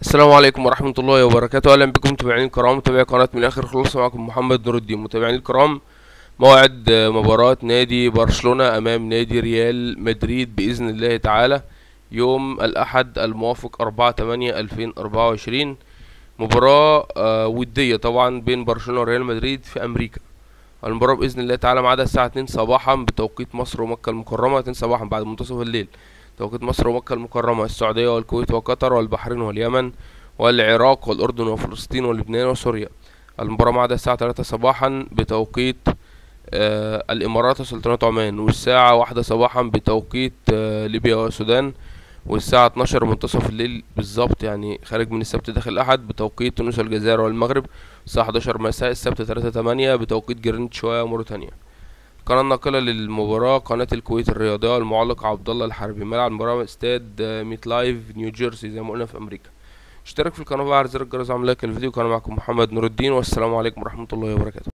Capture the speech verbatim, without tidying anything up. السلام عليكم ورحمة الله وبركاته. أهلا بكم متابعين الكرام، متابعي قناة من الآخر. خلصنا معكم محمد نور الدين. متابعين الكرام، موعد مباراة نادي برشلونة أمام نادي ريال مدريد بإذن الله تعالى يوم الأحد الموافق أربعة ثمانية ألفين وأربعة وعشرين، مباراة ودية طبعا بين برشلونة وريال مدريد في أمريكا. المباراة بإذن الله تعالى ميعادها الساعة اتنين صباحا بتوقيت مصر ومكة المكرمة، اتنين صباحا بعد منتصف الليل توقيت مصر ومكة المكرمة، السعودية والكويت وقطر والبحرين واليمن والعراق والأردن وفلسطين ولبنان وسوريا. المباراة ميعادها الساعة تلاتة صباحا بتوقيت آه الإمارات وسلطنة عمان، والساعة واحدة صباحا بتوقيت آه ليبيا والسودان، والساعة اتناشر منتصف الليل بالظبط يعني خارج من السبت داخل الأحد بتوقيت تونس والجزائر والمغرب، الساعة حداشر مساء السبت تلاتة تمانية بتوقيت جرينتش وموريتانيا. القناة الناقلة للمباراة قناة الكويت الرياضية، المعلق عبدالله الحربي. ملعب المباراة استاد ميت لايف نيو جيرسي زي ما قلنا في أمريكا. اشترك في القناة وفعل زر الجرس وعمل لايك للفيديو. كان معكم محمد نور الدين، والسلام عليكم ورحمة الله وبركاته.